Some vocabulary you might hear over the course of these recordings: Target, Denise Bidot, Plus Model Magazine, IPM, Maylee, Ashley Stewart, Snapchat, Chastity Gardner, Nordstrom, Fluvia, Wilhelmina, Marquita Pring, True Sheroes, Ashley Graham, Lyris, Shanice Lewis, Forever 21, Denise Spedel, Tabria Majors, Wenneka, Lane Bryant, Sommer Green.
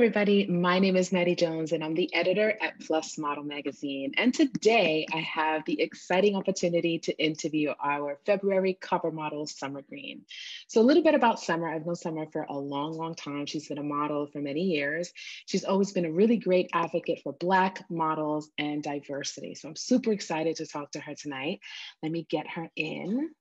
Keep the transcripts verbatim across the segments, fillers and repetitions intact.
everybody. My name is Maddie Jones, and I'm the editor at Plus Model Magazine. And today I have the exciting opportunity to interview our February cover model, Sommer Green. So a little bit about Sommer. I've known Sommer for a long, long time. She's been a model for many years. She's always been a really great advocate for Black models and diversity. So I'm super excited to talk to her tonight. Let me get her in.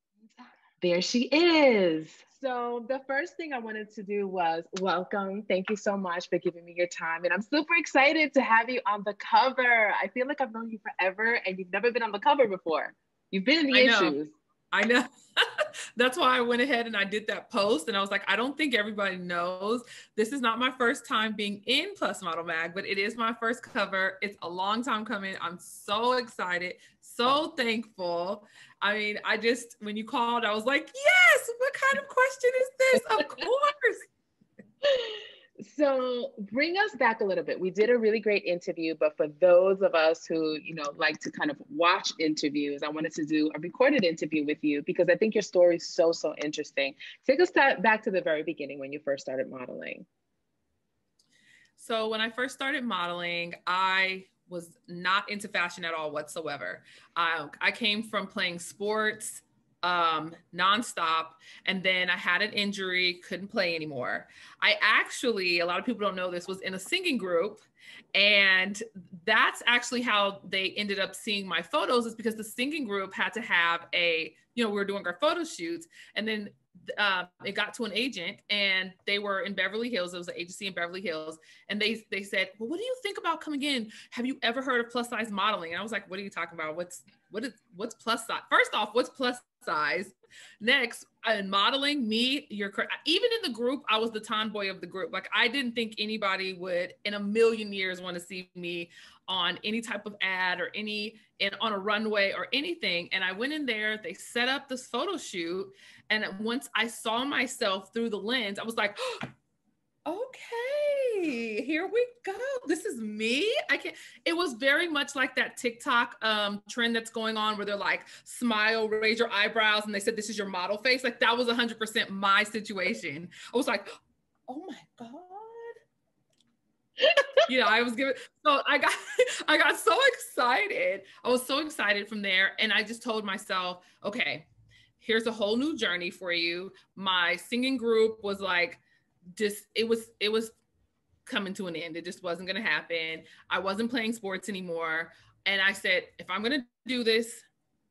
There she is. So the first thing I wanted to do was welcome. Thank you so much for giving me your time. And I'm super excited to have you on the cover. I feel like I've known you forever and you've never been on the cover before. You've been in the issues. I know. That's why I went ahead and I did that post, and I was like, I don't think everybody knows. This is not my first time being in Plus Model Mag, but it is my first cover. It's a long time coming. I'm so excited, so thankful. I mean, I just, when you called, I was like, yes, what kind of question is this? Of course. So bring us back a little bit. We did a really great interview, but for those of us who, you know, like to kind of watch interviews, I wanted to do a recorded interview with you because I think your story is so, so interesting. Take us back to the very beginning when you first started modeling. So when I first started modeling, I was not into fashion at all whatsoever. I, I came from playing sports um nonstop, and then I had an injury, couldn't play anymore. I actually, a lot of people don't know this, was in a singing group, and that's actually how they ended up seeing my photos, is because the singing group had to have a, you know, we were doing our photo shoots, and then uh, it got to an agent, and they were in Beverly Hills. It was an agency in Beverly Hills, and they they said, well, what do you think about coming in? Have you ever heard of plus size modeling? And I was like, what are you talking about? What's what is what's plus size? First off, what's plus size? Next, in modeling, me, you're even in the group, I was the tomboy of the group. Like, I didn't think anybody would in a million years want to see me on any type of ad or any and on a runway or anything. And I went in there, they set up this photo shoot, and once I saw myself through the lens, I was like, oh, okay, here we go. This is me. I can't. It was very much like that TikTok um, trend that's going on where they're like, smile, raise your eyebrows, and they said, this is your model face. Like, that was one hundred percent my situation. I was like, oh my God. You know, I was given, so I got, I got so excited. I was so excited from there. And I just told myself, okay, here's a whole new journey for you. My singing group was like, just, it was, it was coming to an end. It just wasn't going to happen. I wasn't playing sports anymore. And I said, if I'm going to do this,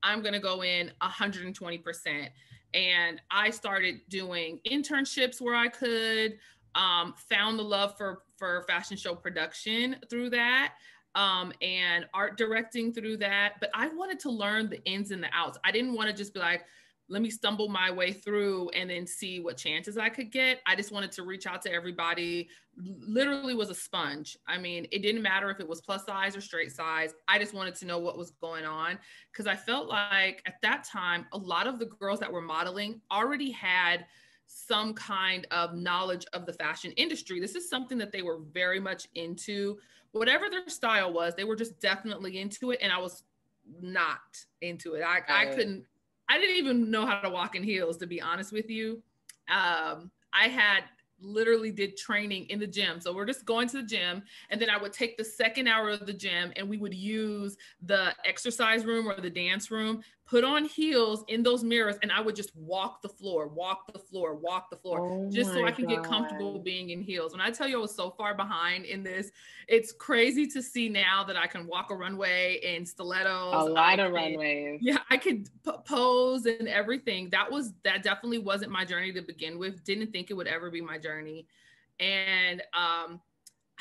I'm going to go in one hundred twenty percent. And I started doing internships where I could, um, found the love for, for fashion show production through that, um, and art directing through that. But I wanted to learn the ins and the outs. I didn't want to just be like, let me stumble my way through and then see what chances I could get. I just wanted to reach out to everybody. Literally was a sponge. I mean, it didn't matter if it was plus size or straight size. I just wanted to know what was going on, because I felt like at that time, a lot of the girls that were modeling already had some kind of knowledge of the fashion industry. This is something that they were very much into. Whatever their style was, they were just definitely into it. And I was not into it. I, I couldn't, I didn't even know how to walk in heels, to be honest with you. Um, I had literally did training in the gym. So we're just going to the gym, and then I would take the second hour of the gym, and we would use the exercise room or the dance room, put on heels in those mirrors, and I would just walk the floor, walk the floor, walk the floor, oh just so I could get comfortable being in heels. When I tell you I was so far behind in this, it's crazy to see now that I can walk a runway in stilettos. A lot I of could, runways. Yeah, I could pose and everything. That was, that definitely wasn't my journey to begin with. Didn't think it would ever be my journey. And um,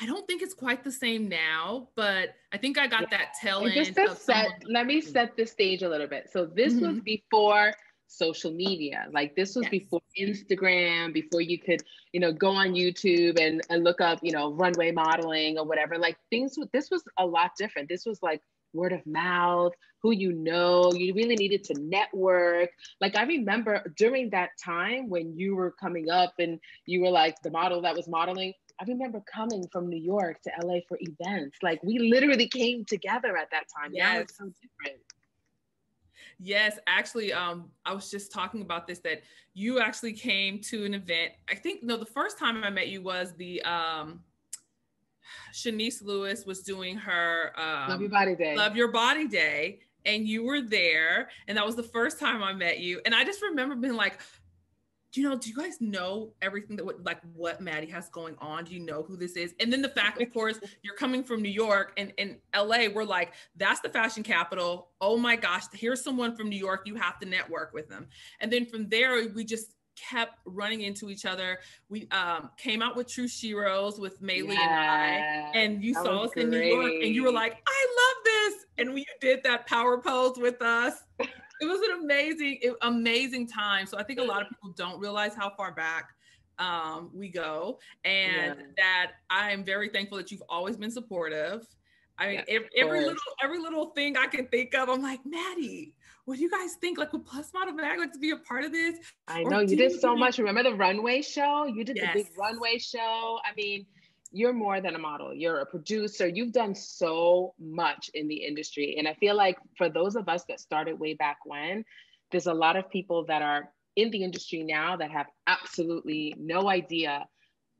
I don't think it's quite the same now, but I think I got yeah. that tail end. Just to of set, let me set the stage a little bit. So this mm-hmm. was before social media. Like, this was yes. before Instagram, before you could, you know, go on YouTube and, and look up, you know, runway modeling or whatever. Like, things, this was a lot different. This was like word of mouth, who you know, you really needed to network. Like, I remember during that time when you were coming up and you were like the model that was modeling, I remember coming from New York to L A for events. Like, we literally came together at that time. Yes. Now it's so different. Yes, actually, um, I was just talking about this, that you actually came to an event. I think, no, the first time I met you was the, um, Shanice Lewis was doing her um, Love Your Body Day. Love Your Body Day. And you were there. And that was the first time I met you. And I just remember being like, do you know, do you guys know everything that would like what Maddie has going on? Do you know who this is? And then the fact, of course, you're coming from New York and in L A, we're like, that's the fashion capital. Oh my gosh, here's someone from New York. You have to network with them. And then from there, we just kept running into each other. We um, came out with True Sheroes with Maylee yeah, and I, and you saw us great. in New York and you were like, I love this. And we did that power pose with us. It was an amazing, amazing time. So I think a lot of people don't realize how far back um, we go, and yeah. that I am very thankful that you've always been supportive. I mean, yeah, every, every little, every little thing I can think of, I'm like, Maddie, what do you guys think? Like, would Plus Model Mag like to be a part of this? I know you did so much. Remember the runway show? You did yes. the big runway show. I mean, you're more than a model. You're a producer. You've done so much in the industry. And I feel like for those of us that started way back when, there's a lot of people that are in the industry now that have absolutely no idea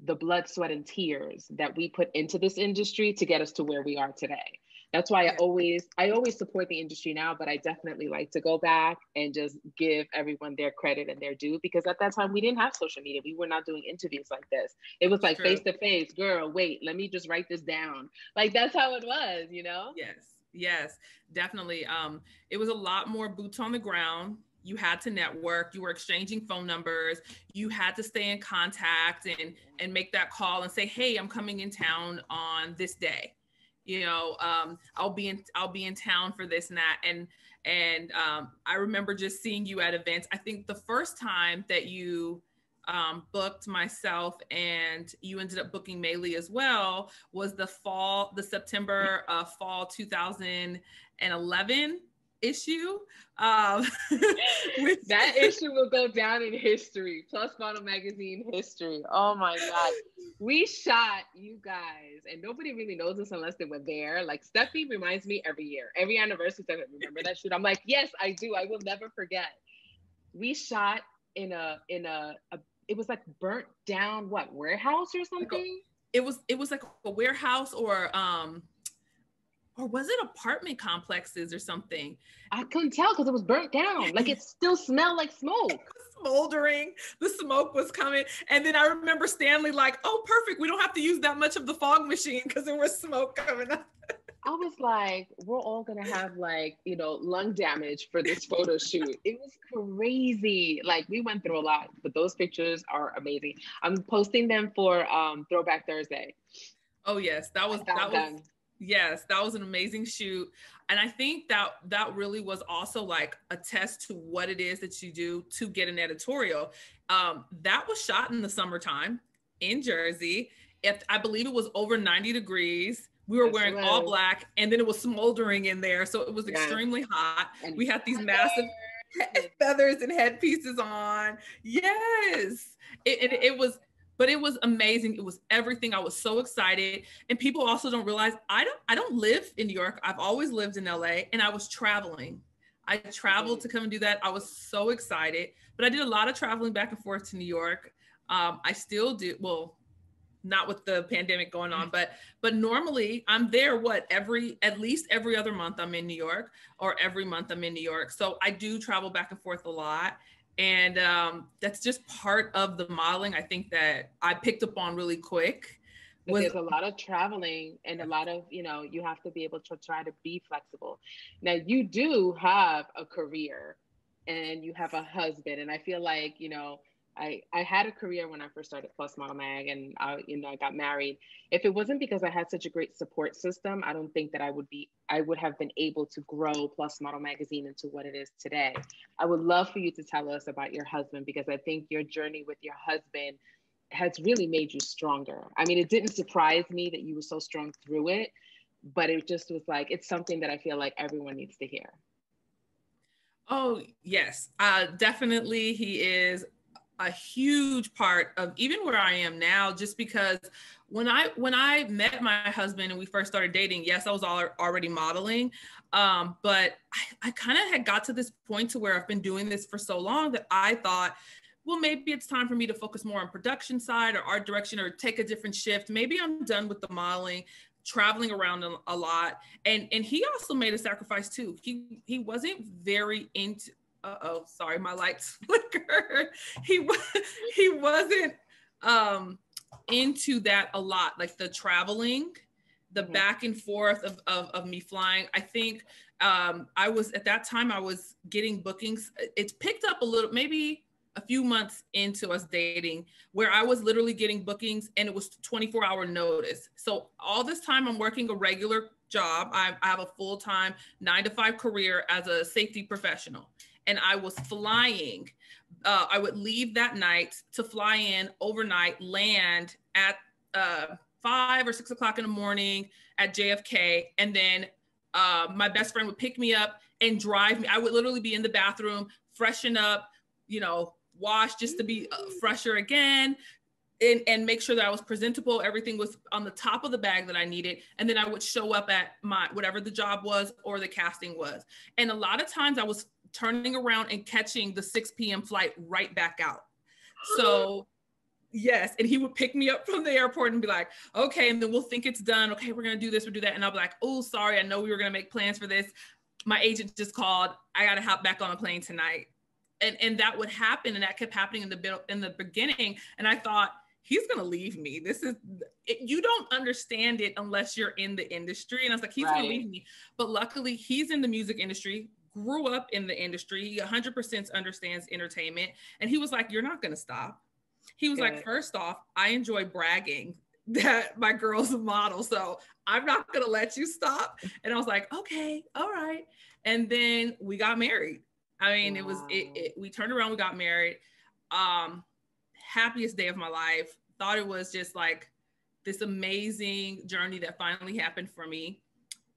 the blood, sweat, and tears that we put into this industry to get us to where we are today. That's why I always, I always support the industry now, but I definitely like to go back and just give everyone their credit and their due, because at that time we didn't have social media. We were not doing interviews like this. It was like True. face to face, girl, wait, let me just write this down. Like that's how it was, you know? Yes, yes, definitely. Um, it was a lot more boots on the ground. You had to network, you were exchanging phone numbers, you had to stay in contact and, and make that call and say, hey, I'm coming in town on this day. You know, um, I'll be in, I'll be in town for this and that. And, and um, I remember just seeing you at events. I think the first time that you um, booked myself and you ended up booking Maylee as well was the fall, the September uh, fall two thousand eleven issue. Um, with that issue will go down in history, Plus Model Magazine history. Oh my God. We shot, you guys, and nobody really knows this unless they were there. Like Steffi reminds me every year, every anniversary, Steffi, remember that shoot? I'm like, yes, I do. I will never forget. We shot in a, in a, a it was like burnt down, what, warehouse or something? It was, it was like a warehouse or, um, or was it apartment complexes or something? I couldn't tell because it was burnt down. Like it still smelled like smoke. It was smoldering. The smoke was coming. And then I remember Stanley like, oh, perfect. We don't have to use that much of the fog machine because there was smoke coming up. I was like, we're all going to have like, you know, lung damage for this photo shoot. It was crazy. Like we went through a lot, but those pictures are amazing. I'm posting them for um, Throwback Thursday. Oh yes, that was, that them. was. Yes, that was an amazing shoot. And I think that that really was also like a test to what it is that you do to get an editorial. Um, that was shot in the summertime in Jersey. If, I believe it was over ninety degrees. We were That's wearing right. all black and then it was smoldering in there. So it was yes. extremely hot. And we had these massive feathers and headpieces on. Yes, it, it, it was But it was amazing. It was everything. I was so excited. And people also don't realize I don't I don't live in New York. I've always lived in L A and I was traveling. I traveled to come and do that. I was so excited, but I did a lot of traveling back and forth to New York. Um, I still do. Well, not with the pandemic going on, but but normally I'm there, what, every, at least every other month I'm in New York, or every month I'm in New York. So I do travel back and forth a lot. And um, that's just part of the modeling, I think, that I picked up on really quick. Was There's a lot of traveling and a lot of, you know, you have to be able to try to be flexible. Now, you do have a career and you have a husband. And I feel like, you know, I, I had a career when I first started Plus Model Mag and, I, you know, I got married. If it wasn't because I had such a great support system, I don't think that I would be, I would have been able to grow Plus Model Magazine into what it is today. I would love for you to tell us about your husband, because I think your journey with your husband has really made you stronger. I mean, it didn't surprise me that you were so strong through it, but it just was like, it's something that I feel like everyone needs to hear. Oh, yes, uh, definitely. He is a huge part of even where I am now, just because when I when I met my husband and we first started dating, yes, I was all, already modeling, um, but I, I kind of had got to this point to where I've been doing this for so long that I thought, well, maybe it's time for me to focus more on production side or art direction or take a different shift. Maybe I'm done with the modeling, traveling around a, a lot. And and he also made a sacrifice too. He, he wasn't very into, uh-oh, sorry, my lights flicker. he, was, he wasn't um, into that a lot, like the traveling, the mm-hmm. back and forth of, of, of me flying. I think um, I was, at that time, I was getting bookings. It's picked up a little, maybe a few months into us dating, where I was literally getting bookings and it was twenty-four hour notice. So all this time I'm working a regular job. I, I have a full-time nine to five career as a safety professional. And I was flying. Uh, I would leave that night to fly in overnight, land at uh, five or six o'clock in the morning at J F K. And then uh, my best friend would pick me up and drive me. I would literally be in the bathroom, freshen up, you know, wash just to be uh, fresher again, and, and make sure that I was presentable. Everything was on the top of the bag that I needed. And then I would show up at my, whatever the job was or the casting was. And a lot of times I was turning around and catching the six p m flight right back out. So yes. And he would pick me up from the airport and be like, okay, and then we'll think it's done. Okay, we're going to do this, we'll do that. And I'll be like, oh, sorry, I know we were going to make plans for this. My agent just called. I got to hop back on a plane tonight. And, and that would happen. And that kept happening in the, in the beginning. And I thought, he's going to leave me. This is, it, you don't understand it unless you're in the industry. And I was like, he's right. going to leave me. But luckily he's in the music industry, grew up in the industry. He one hundred percent understands entertainment. And he was like, you're not going to stop. He was Good. like, first off, I enjoy bragging that my girl's a model. So I'm not going to let you stop. And I was like, okay, all right. And then we got married. I mean, wow. it was, it, it, we turned around, we got married. Um, happiest day of my life. Thought it was just like this amazing journey that finally happened for me.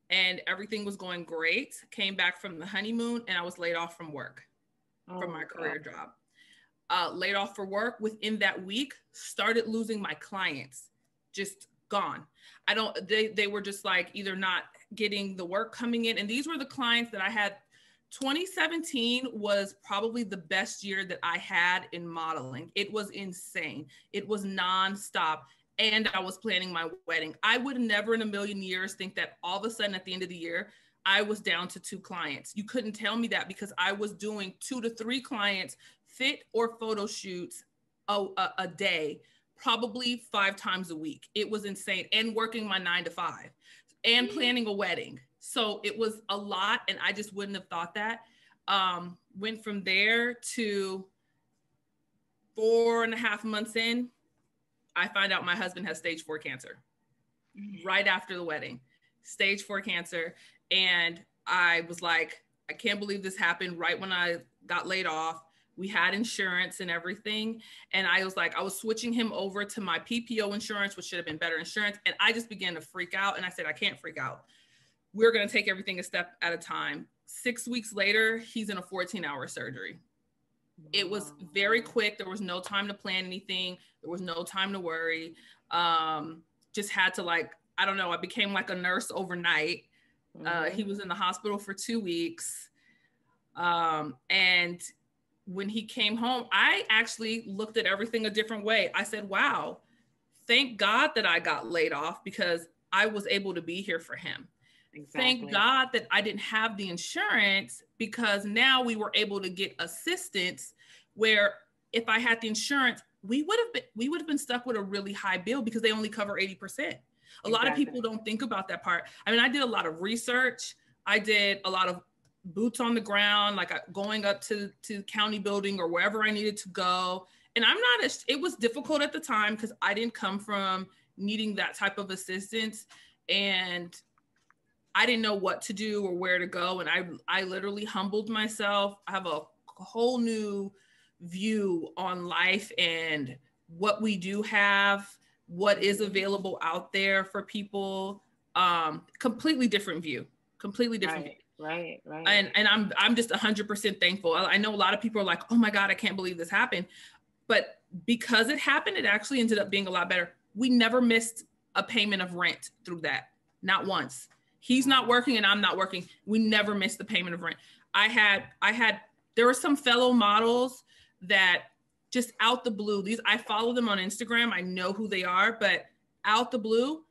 And everything was going great. Came back from the honeymoon and I was laid off from work, oh from my career God. job. Uh, laid off for work. Within that week, started losing my clients. Just gone. I don't, they, they were just like either not getting the work coming in. And these were the clients that I had. twenty seventeen was probably the best year that I had in modeling. It was insane. It was nonstop. And I was planning my wedding. I would never in a million years think that all of a sudden at the end of the year, I was down to two clients. You couldn't tell me that because I was doing two to three clients, fit or photo shoots a, a, a day, probably five times a week. It was insane. And working my nine to five and planning a wedding. So it was a lot, and I just wouldn't have thought that. Um, went from there to four and a half months in, I find out my husband has stage four cancer right after the wedding, stage four cancer. And I was like, I can't believe this happened right when I got laid off. We had insurance and everything. And I was like, I was switching him over to my P P O insurance, which should have been better insurance. And I just began to freak out. And I said, I can't freak out. We're going to take everything a step at a time. Six weeks later, he's in a fourteen hour surgery. It was very quick. There was no time to plan anything. There was no time to worry. Um, just had to like, I don't know, I became like a nurse overnight. Mm-hmm. Uh, he was in the hospital for two weeks. Um, and when he came home, I actually looked at everything a different way. I said, wow, thank God that I got laid off because I was able to be here for him. Exactly. Thank God that I didn't have the insurance because now we were able to get assistance where if I had the insurance, we would have been, we would have been stuck with a really high bill because they only cover eighty percent. A exactly. lot of people don't think about that part. I mean, I did a lot of research. I did a lot of boots on the ground, like going up to, to county building or wherever I needed to go. And I'm not, a, it was difficult at the time because I didn't come from needing that type of assistance. And I didn't know what to do or where to go. And I, I literally humbled myself. I have a whole new view on life and what we do have, what is available out there for people. Um, completely different view, completely different right, view. Right, right. And, and I'm, I'm just one hundred percent thankful. I, I know a lot of people are like, oh my God, I can't believe this happened. But because it happened, it actually ended up being a lot better. We never missed a payment of rent through that, not once. He's not working and I'm not working. We never missed the payment of rent. I had, I had, there were some fellow models that just out the blue, these, I follow them on Instagram, I know who they are, but out the blue,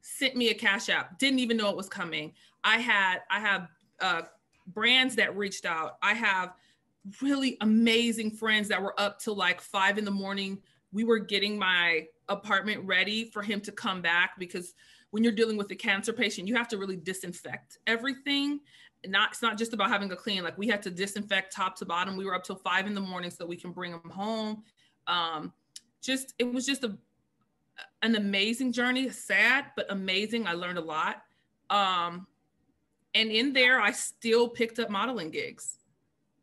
sent me a cash app. Didn't even know it was coming. I had, I have uh, brands that reached out. I have really amazing friends that were up till like five in the morning. We were getting my apartment ready for him to come back, because when you're dealing with a cancer patient, you have to really disinfect everything. Not, it's not just about having a clean, like we had to disinfect top to bottom. We were up till five in the morning so we can bring them home. Um, just, it was just a, an amazing journey, sad, but amazing. I learned a lot. Um, and in there, I still picked up modeling gigs.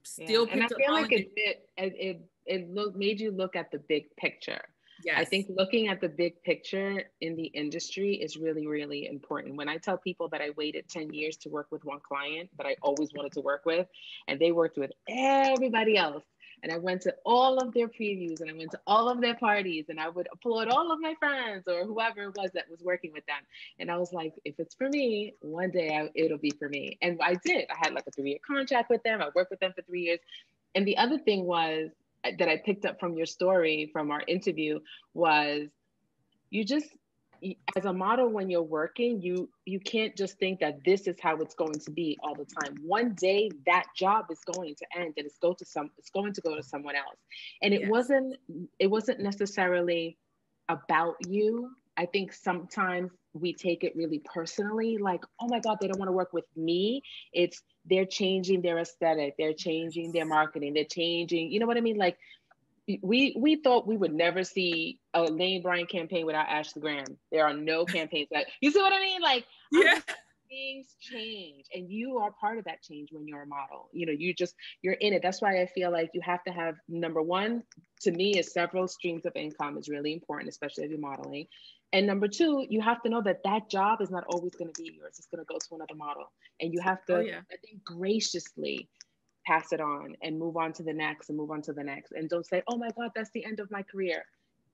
Still yeah. picked up modeling gigs. And I feel like it, it, it, it look, made you look at the big picture. Yes. I think looking at the big picture in the industry is really, really important. When I tell people that I waited ten years to work with one client that I always wanted to work with, and they worked with everybody else, and I went to all of their previews, and I went to all of their parties, and I would applaud all of my friends or whoever it was that was working with them. And I was like, if it's for me, one day I, it'll be for me. And I did. I had like a three-year contract with them. I worked with them for three years. And the other thing was, that I picked up from your story, from our interview, was you just, as a model, when you're working, you you can't just think that this is how it's going to be all the time. One day that job is going to end, and it's go to some it's going to go to someone else. And it yes. wasn't it wasn't necessarily about you. I think sometimes we take it really personally, like, oh my God, they don't want to work with me. It's they're changing their aesthetic, they're changing their marketing, they're changing, you know what I mean? Like we we thought we would never see a Lane Bryant campaign without Ashley Graham. There are no campaigns like, you see what I mean? Like yeah. things change, and you are part of that change when you're a model. You know, you just, you're in it. That's why I feel like you have to have, number one, to me, is several streams of income is really important, especially if you're modeling. And number two, you have to know that that job is not always going to be yours. It's going to go to another model. And you have to, oh, yeah. I think, graciously pass it on and move on to the next and move on to the next. And don't say, oh my God, that's the end of my career.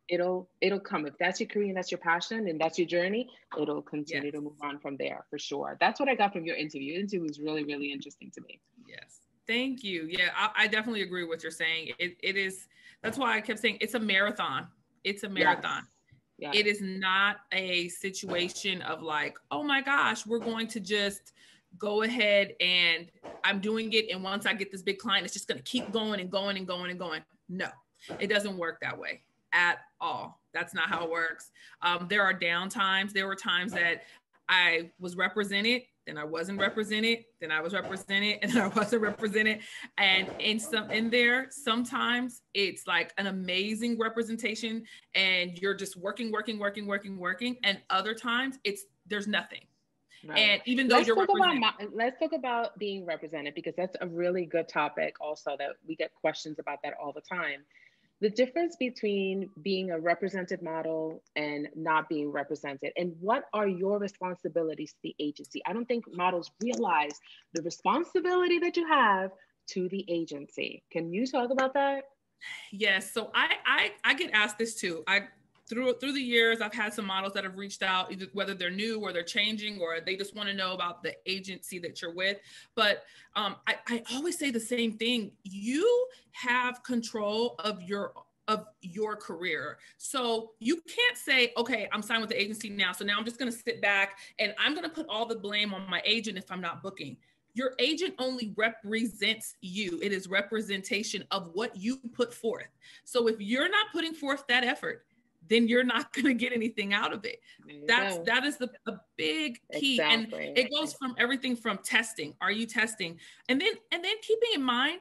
It'll, it'll come. If that's your career and that's your passion and that's your journey, it'll continue yes. to move on from there for sure. That's what I got from your interview. Your interview was really, really interesting to me. Yes. Thank you. Yeah, I, I definitely agree with what you're saying. It, it is, that's why I kept saying it's a marathon. It's a marathon. Yes. Yeah. It is not a situation of like, oh my gosh, we're going to just go ahead and I'm doing it. And once I get this big client, it's just going to keep going and going and going and going. No, it doesn't work that way at all. That's not how it works. Um, there are down times. There were times that I was represented, then I wasn't represented, then I was represented, and then I wasn't represented. And in some, in there, sometimes it's like an amazing representation and you're just working, working, working, working, working. And other times it's, there's nothing. Right. And even though let's you're talk represented. About, let's talk about being represented, because that's a really good topic also that we get questions about that all the time. The difference between being a represented model and not being represented, and what are your responsibilities to the agency? I don't think models realize the responsibility that you have to the agency. Can you talk about that? Yes, so I I, I get asked this too. I through through the years, I've had some models that have reached out, whether they're new or they're changing, or they just want to know about the agency that you're with. But um, I, I always say the same thing. You have control of your of your career. So you can't say, okay, I'm signed with the agency now, so now I'm just going to sit back and I'm going to put all the blame on my agent if I'm not booking. Your agent only represents you. It is representation of what you put forth. So if you're not putting forth that effort, then you're not going to get anything out of it. That's, that is the, the big key. Exactly. And it goes from everything from testing. Are you testing? And then, and then keeping in mind,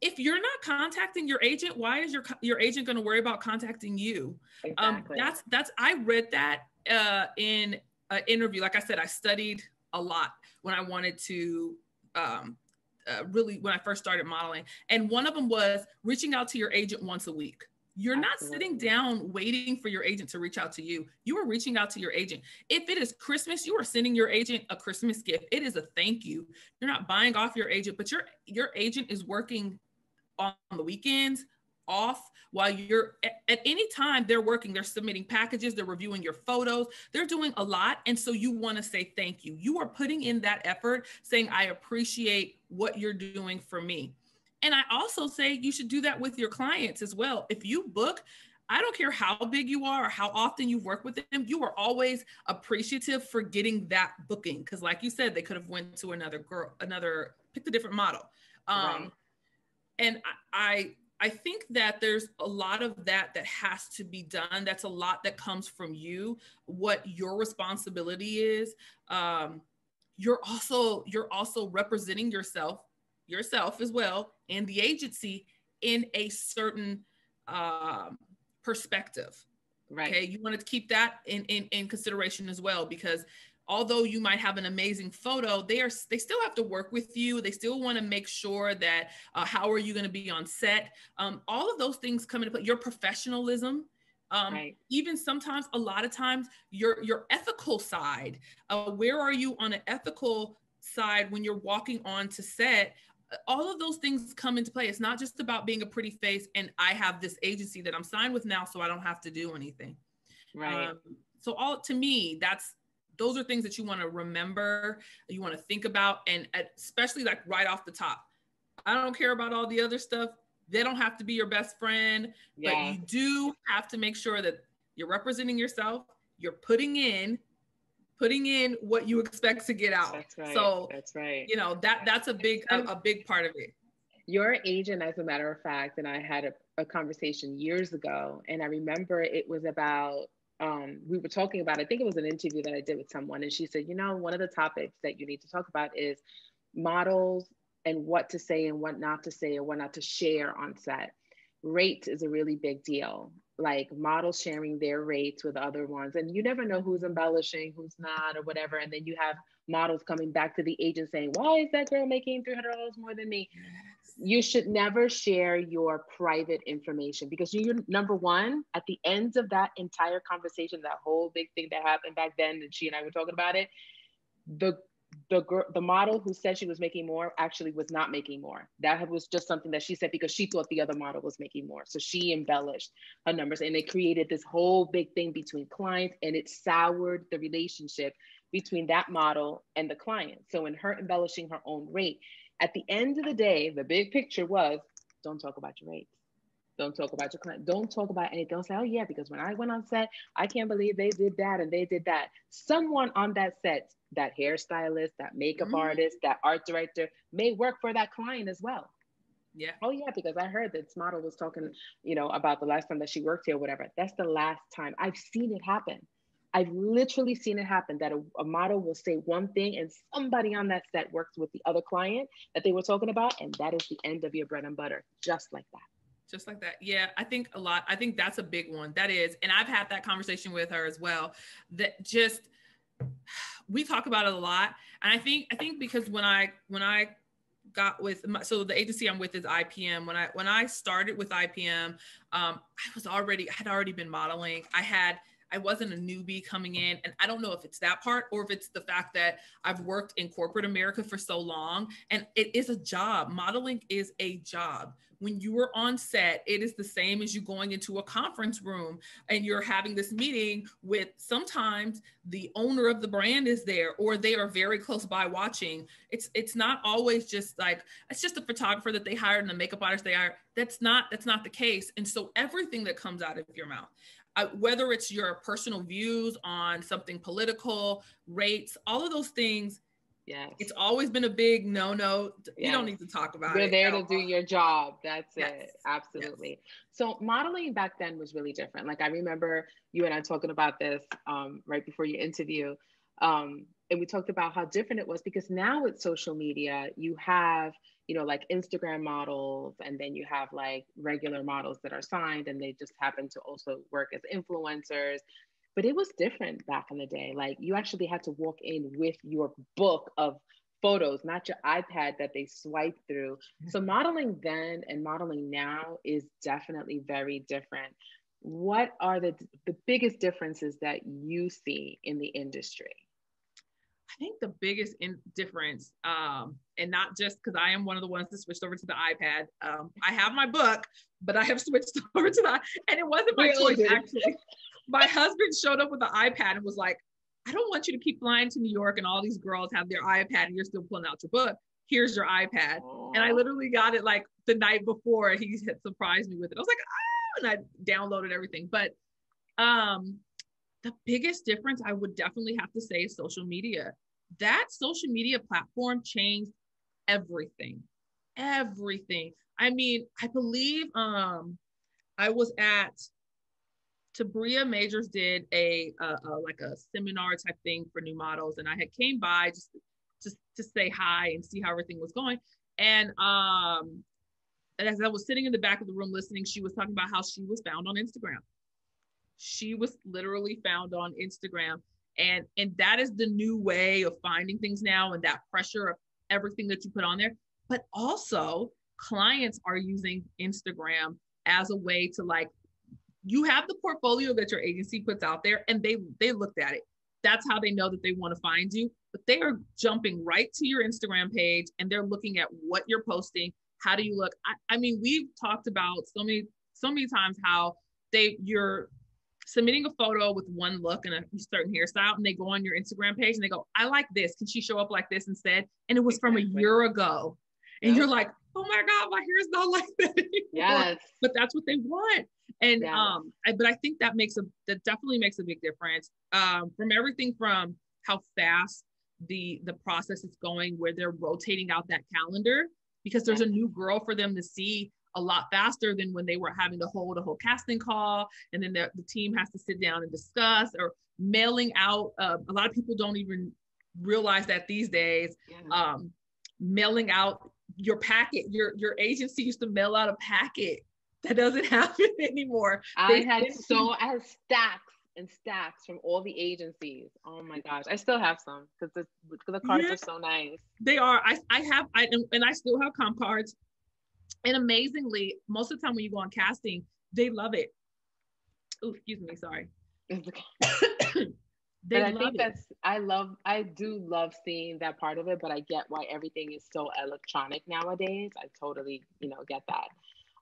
if you're not contacting your agent, why is your, your agent going to worry about contacting you? Exactly. Um, that's, that's, I read that uh, in an interview. Like I said, I studied a lot when I wanted to um, uh, really, when I first started modeling. And one of them was reaching out to your agent once a week. You're not Absolutely. Sitting down waiting for your agent to reach out to you. You are reaching out to your agent. If it is Christmas, you are sending your agent a Christmas gift. It is a thank you. You're not buying off your agent, but your, your agent is working on the weekends off while you're at, at any time they're working, they're submitting packages, they're reviewing your photos, they're doing a lot. And so you want to say thank you. You are putting in that effort saying, I appreciate what you're doing for me. And I also say you should do that with your clients as well. If you book, I don't care how big you are or how often you work with them, you are always appreciative for getting that booking. Cause like you said, they could have went to another girl, another, picked a different model. Um, right. And I, I think that there's a lot of that that has to be done. That's a lot that comes from you, what your responsibility is. Um, you're also, you're also representing yourself, yourself as well, and the agency in a certain, um, perspective, right? Okay? You want to keep that in, in, in consideration as well, because although you might have an amazing photo, they are, they still have to work with you. They still want to make sure that, uh, how are you going to be on set? Um, all of those things come into play. Your professionalism, um, right. Even sometimes, a lot of times, your, your ethical side, uh, where are you on an ethical side when you're walking on to set? All of those things come into play. It's not just about being a pretty face and I have this agency that I'm signed with now, so I don't have to do anything. Right. Um, so all to me, that's, those are things that you want to remember, you want to think about. And especially like right off the top, I don't care about all the other stuff. They don't have to be your best friend, yeah. But you do have to make sure that you're representing yourself. You're putting in putting in what you expect to get out. That's right. So that's right. You know, that that's a big, a, a big part of it. Your agent, as a matter of fact, and I had a, a conversation years ago, and I remember it was about, um, we were talking about, I think it was an interview that I did with someone, and she said, you know, one of the topics that you need to talk about is models and what to say and what not to say and what not to share on set. Rates is a really big deal. Like models sharing their rates with other ones. And you never know who's embellishing, who's not, or whatever. And then you have models coming back to the agent saying, why is that girl making three hundred dollars more than me? Yes. You should never share your private information, because you're number one, at the end of that entire conversation, that whole big thing that happened back then, and she and I were talking about it, the the girl, the model who said she was making more actually was not making more. That was just something that she said because she thought the other model was making more. So she embellished her numbers, and it created this whole big thing between clients, and it soured the relationship between that model and the client. So in her embellishing her own rate, at the end of the day, the big picture was, don't talk about your rates. Don't talk about your client. Don't talk about anything. Don't say, oh yeah, because when I went on set, I can't believe they did that and they did that. Someone on that set, that hairstylist, that makeup mm-hmm. artist, that art director, may work for that client as well. Yeah. Oh yeah, because I heard that this model was talking, you know, about the last time that she worked here, whatever. That's the last time. I've seen it happen. I've literally seen it happen that a, a model will say one thing, and somebody on that set works with the other client that they were talking about, and that is the end of your bread and butter, just like that. Just like that. Yeah, I think a lot. I think that's a big one. That is. And I've had that conversation with her as well. That just, we talk about it a lot. And I think, I think because when I, when I got with, my, so the agency I'm with is I P M. When I, when I started with I P M, um, I was already, I had already been modeling. I had, I wasn't a newbie coming in. And I don't know if it's that part or if it's the fact that I've worked in corporate America for so long, and it is a job. Modeling is a job. When you are on set, it is the same as you going into a conference room and you're having this meeting with, sometimes the owner of the brand is there, or they are very close by watching. It's, it's not always just like, it's just a photographer that they hired and the makeup artist they hired. That's not, that's not the case. And so everything that comes out of your mouth, Uh, whether it's your personal views on something political, rates, all of those things, yes. It's always been a big no-no. Yes. You don't need to talk about You're it. You're there to do your job. That's yes. it. Absolutely. Yes. So modeling back then was really different. Like I remember you and I talking about this um, right before your interview. Um, and we talked about how different it was, because now with social media, you have, you know, like Instagram models, and then you have like regular models that are signed, and they just happen to also work as influencers. But it was different back in the day. Like you actually had to walk in with your book of photos, not your iPad that they swipe through. So modeling then and modeling now is definitely very different. What are the, the biggest differences that you see in the industry? I think the biggest in difference, um, and not just because I am one of the ones that switched over to the iPad. Um, I have my book, but I have switched over to that. And it wasn't my really? choice, actually. My husband showed up with the iPad and was like, I don't want you to keep flying to New York and all these girls have their iPad and you're still pulling out your book. Here's your iPad. Aww. And I literally got it like the night before, he had surprised me with it. I was like, ah, and I downloaded everything. But um, the biggest difference I would definitely have to say is social media. That social media platform changed everything, everything. I mean, I believe um, I was at, Tabria Majors did a, a, a like a seminar type thing for new models, and I had came by just just to say hi and see how everything was going. And um, and as I was sitting in the back of the room listening, she was talking about how she was found on Instagram. She was literally found on Instagram, and and that is the new way of finding things now, and that pressure of everything that you put on there. But also, clients are using Instagram as a way to like. You have the portfolio that your agency puts out there, and they they looked at it. That's how they know that they want to find you. But they are jumping right to your Instagram page, and they're looking at what you're posting. How do you look? I, I mean, we've talked about so many so many times how they you're submitting a photo with one look and a certain hairstyle, and they go on your Instagram page and they go, "I like this. Can she show up like this instead?" And it was from a year ago, and you're like, "Oh my God, my hair is not like that anymore." Yes. But that's what they want. And, yes. um, I, but I think that makes a, that definitely makes a big difference, um, from everything from how fast the, the process is going, where they're rotating out that calendar because there's a new girl for them to see a lot faster than when they were having to hold a whole casting call. And then the, the team has to sit down and discuss, or mailing out. Uh, a lot of people don't even realize that these days, yes. um, mailing out your packet, your, your agency used to mail out a packet. That doesn't happen anymore. I had so I had stacks and stacks from all the agencies. Oh my gosh, I still have some because the the cards yeah. are so nice. They are. I I have I and I still have comp cards. And amazingly, most of the time when you go on casting, they love it. Oh, excuse me, sorry. It's okay. They and I think it. that's, I love, I do love seeing that part of it, but I get why everything is so electronic nowadays. I totally, you know, get that.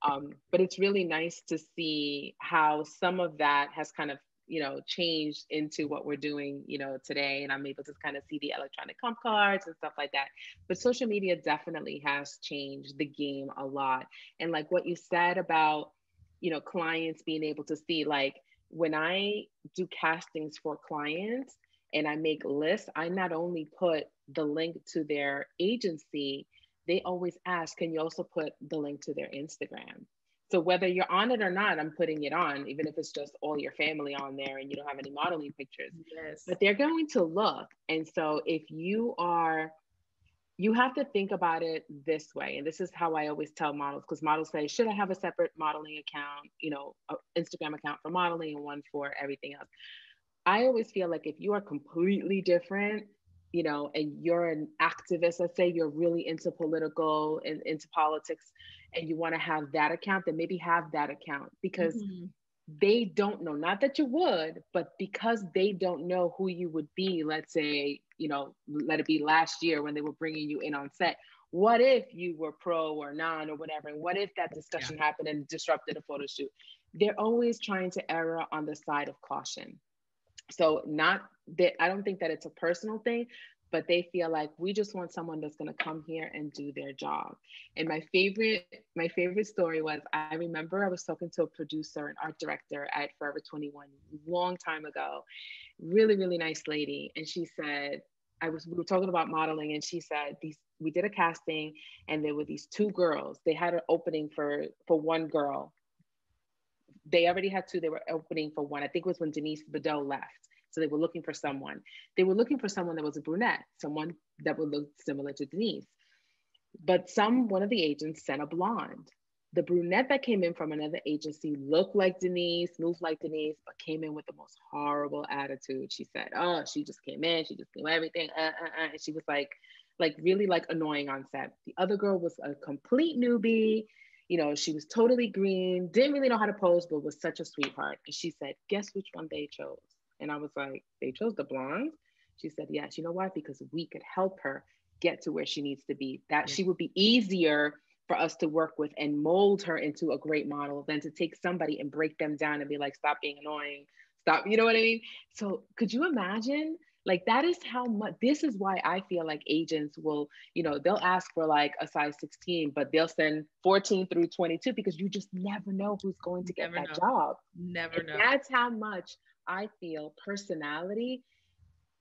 Um, but it's really nice to see how some of that has kind of, you know, changed into what we're doing, you know, today. And I'm able to kind of see the electronic comp cards and stuff like that. But social media definitely has changed the game a lot. And like what you said about, you know, clients being able to see, like when I do castings for clients and I make lists, I not only put the link to their agency, they always ask, can you also put the link to their Instagram? So whether you're on it or not, I'm putting it on, even if it's just all your family on there and you don't have any modeling pictures. Yes. But they're going to look. And so if you are, you have to think about it this way. And this is how I always tell models, because models say, should I have a separate modeling account, you know, an Instagram account for modeling and one for everything else? I always feel like if you are completely different, you know, and you're an activist, let's say you're really into political and into politics, and you want to have that account, then maybe have that account because mm-hmm. they don't know, not that you would, but because they don't know who you would be, let's say, you know, let it be last year when they were bringing you in on set. What if you were pro or non or whatever? And what if that discussion yeah. happened and disrupted a photo shoot? They're always trying to err on the side of caution. So not that I don't think that it's a personal thing, but they feel like we just want someone that's going to come here and do their job. And my favorite, my favorite story was, I remember I was talking to a producer and art director at Forever twenty-one long time ago, really, really nice lady. And she said, I was, we were talking about modeling, and she said, these, we did a casting and there were these two girls. They had an opening for, for one girl. They already had two, they were opening for one. I think it was when Denise Bidot left. So they were looking for someone. They were looking for someone that was a brunette, someone that would look similar to Denise. But some, one of the agents sent a blonde. The brunette that came in from another agency looked like Denise, moved like Denise, but came in with the most horrible attitude. She said, oh, she just came in, she just knew everything. Uh, uh, uh. And she was like, like really like annoying on set. The other girl was a complete newbie. You know, she was totally green, didn't really know how to pose, but was such a sweetheart. And she said, guess which one they chose? And I was like, they chose the blonde? She said, yes. You know why? Because we could help her get to where she needs to be. That she would be easier for us to work with and mold her into a great model than to take somebody and break them down and be like, stop being annoying. Stop. You know what I mean? So could you imagine? Like that is how much, this is why I feel like agents will, you know, they'll ask for like a size sixteen, but they'll send fourteen through twenty-two because you just never know who's going to get never that know. job. Never and know. That's how much I feel personality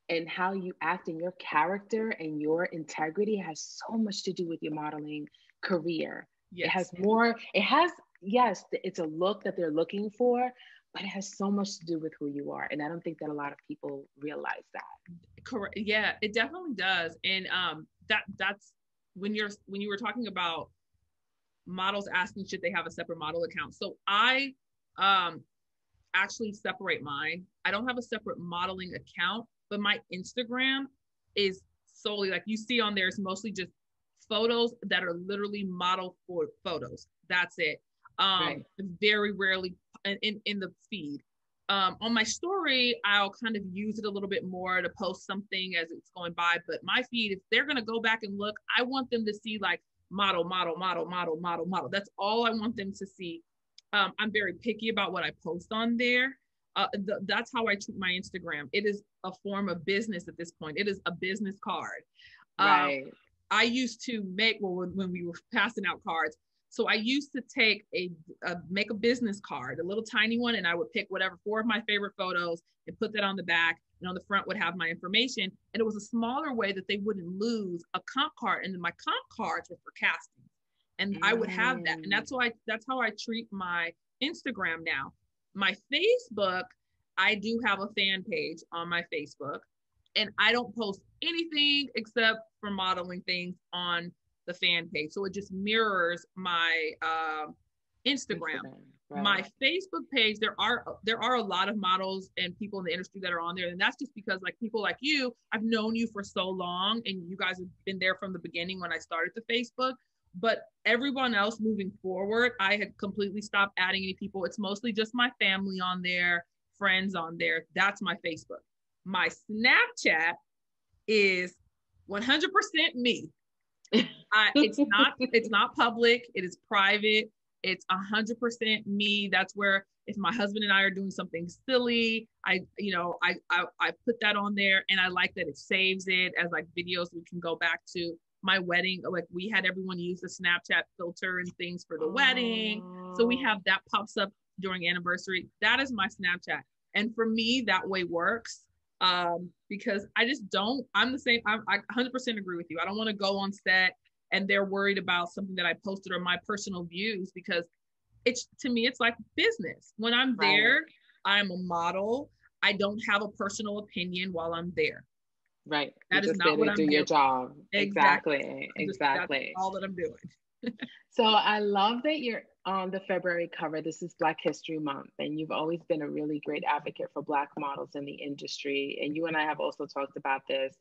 and how you act and your character and your integrity has so much to do with your modeling career. Yes. It has more, it has, yes, it's a look that they're looking for, but it has so much to do with who you are. And I don't think that a lot of people realize that. Correct. Yeah, it definitely does. And um, that that's when you're, when you were talking about models asking, should they have a separate model account? So I um, actually separate mine. I don't have a separate modeling account, but my Instagram is solely, like you see on there, it's mostly just photos that are literally model for photos. That's it. Um, right. Very rarely in, in the feed. Um, on my story, I'll kind of use it a little bit more to post something as it's going by. But my feed, if they're going to go back and look, I want them to see like model, model, model, model, model, model. That's all I want them to see. Um, I'm very picky about what I post on there. Uh, th- that's how I treat my Instagram. It is a form of business at this point. It is a business card. Um, right. I used to make, well, when, when we were passing out cards, so I used to take a, a, make a business card, a little tiny one, and I would pick whatever, four of my favorite photos and put that on the back, and on the front would have my information. And it was a smaller way that they wouldn't lose a comp card. And then my comp cards were for casting. And mm. I would have that. And that's why, that's how I treat my Instagram now. My Facebook, I do have a fan page on my Facebook, and I don't post anything except for modeling things on the fan page. So it just mirrors my uh, Instagram. Instagram right. My Facebook page, there are there are a lot of models and people in the industry that are on there. And that's just because like people like you, I've known you for so long, and you guys have been there from the beginning when I started the Facebook. But everyone else moving forward, I had completely stopped adding any people. It's mostly just my family on there, friends on there. That's my Facebook. My Snapchat is one hundred percent me. I, it's not, it's not public. It is private. It's one hundred percent me. That's where if my husband and I are doing something silly, I, you know, I, I, I put that on there, and I like that it saves it as like videos we can go back to. My wedding, like we had everyone use the Snapchat filter and things for the oh. wedding. So we have that pops up during anniversary. That is my Snapchat. And for me, that way works. Um, because I just don't, I'm the same, I'm, I one hundred percent agree with you. I don't want to go on set and they're worried about something that I posted or my personal views, because it's, to me, it's like business. When I'm there, right. I'm a model. I don't have a personal opinion while I'm there. Right. That you is not what I'm doing. Do your job. Exactly. Exactly. exactly. That's all that I'm doing. So I love that you're on the February cover. This is Black History Month, and you've always been a really great advocate for Black models in the industry. And you and I have also talked about this.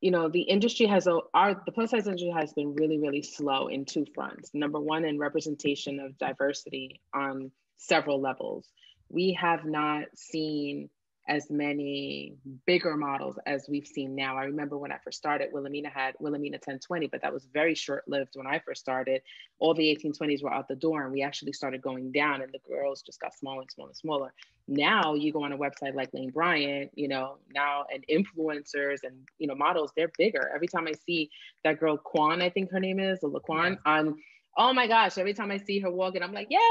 You know, the industry has, our, the plus size industry has been really, really slow in two fronts. Number one, in representation of diversity on several levels. We have not seen as many bigger models as we've seen now. I remember when I first started, Wilhelmina had Wilhelmina ten twenty, but that was very short-lived when I first started. All the eighteen twenties were out the door, and we actually started going down, and the girls just got smaller and smaller and smaller. Now you go on a website like Lane Bryant, you know, now and influencers and, you know, models, they're bigger. Every time I see that girl Kwan, I think her name is, or Laquan, on, oh my gosh, every time I see her walking, I'm like, yes!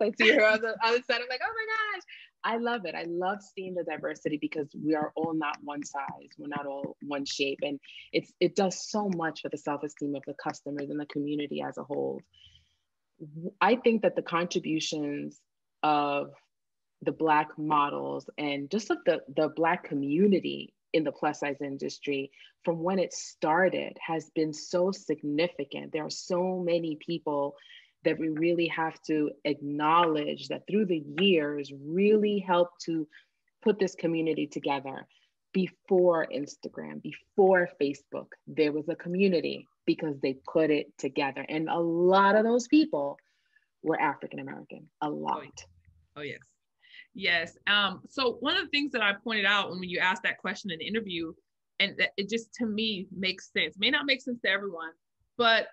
I see her on the other side, I'm like, oh my gosh! I love it. I love seeing the diversity because we are all not one size. We're not all one shape. And it's, it does so much for the self-esteem of the customers and the community as a whole. I think that the contributions of the Black models and just of the, the Black community in the plus size industry from when it started has been so significant. There are so many people that we really have to acknowledge that through the years really helped to put this community together. Before Instagram, before Facebook, there was a community because they put it together. And a lot of those people were African-American, a lot. Oh, oh yes, yes. Um, so one of the things that I pointed out when you asked that question in the interview, and that it just to me makes sense, may not make sense to everyone, but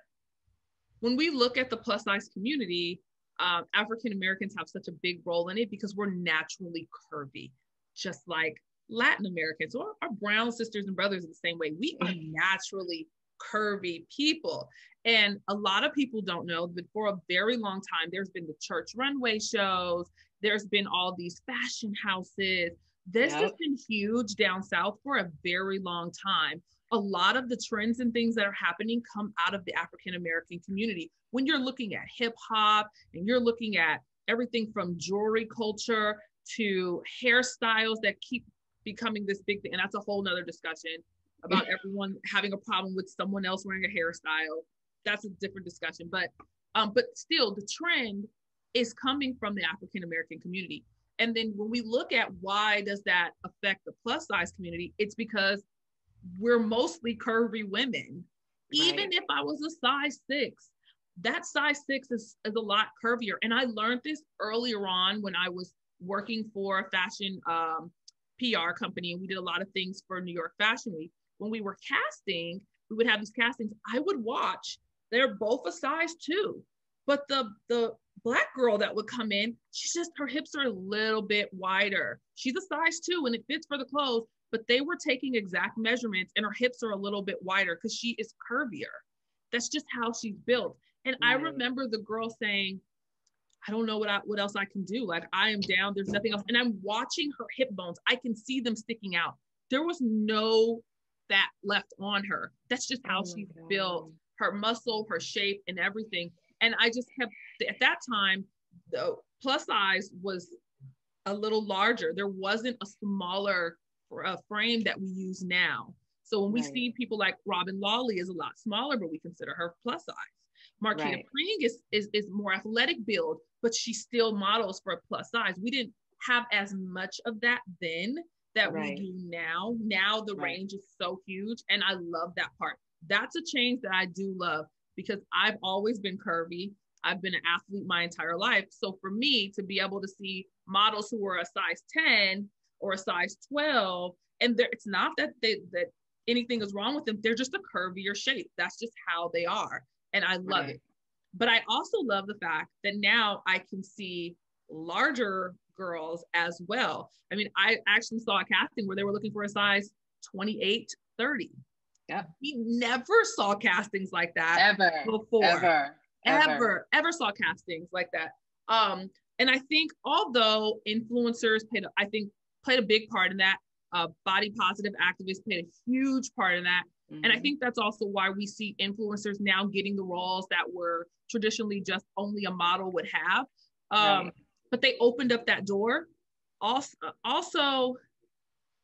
when we look at the plus size community, um, African Americans have such a big role in it because we're naturally curvy, just like Latin Americans, or our brown sisters and brothers in the same way. We are naturally curvy people. And a lot of people don't know that for a very long time, there's been the church runway shows. There's been all these fashion houses. This yep. has been huge down south for a very long time. A lot of the trends and things that are happening come out of the African-American community. When you're looking at hip hop and you're looking at everything from jewelry culture to hairstyles that keep becoming this big thing. And that's a whole nother discussion about everyone having a problem with someone else wearing a hairstyle. That's a different discussion. But, um, but still, the trend is coming from the African-American community. And then when we look at why does that affect the plus size community, it's because we're mostly curvy women. Right. Even if I was a size six, that size six is, is a lot curvier. And I learned this earlier on when I was working for a fashion um, P R company. And we did a lot of things for New York Fashion Week. When we were casting, we would have these castings. I would watch, they're both a size two, but the, the black girl that would come in, she's just, her hips are a little bit wider. She's a size two and it fits for the clothes, but they were taking exact measurements and her hips are a little bit wider because she is curvier. That's just how she's built. And right. I remember the girl saying, I don't know what I, what else I can do. Like I am down, there's nothing else. And I'm watching her hip bones. I can see them sticking out. There was no fat left on her. That's just how oh she's God. built, her muscle, her shape and everything. And I just kept, at that time, the plus size was a little larger. There wasn't a smaller uh, frame that we use now. So when right. we see people like Robin Lawley is a lot smaller, but we consider her plus size. Marquita right. Pring is, is, is more athletic build, but she still models for a plus size. We didn't have as much of that then that right. we do now. Now the right. range is so huge. And I love that part. That's a change that I do love because I've always been curvy. I've been an athlete my entire life. So for me to be able to see models who are a size ten or a size twelve, and it's not that they, that anything is wrong with them. They're just a curvier shape. That's just how they are. And I love right. it. But I also love the fact that now I can see larger girls as well. I mean, I actually saw a casting where they were looking for a size twenty-eight, thirty. Yep. We never saw castings like that ever, before. Ever, ever, ever, ever saw castings like that. Um, and I think although influencers played, I think played a big part in that, uh, body positive activists played a huge part in that. And I think that's also why we see influencers now getting the roles that were traditionally just only a model would have. Um, right. But they opened up that door. Also, also,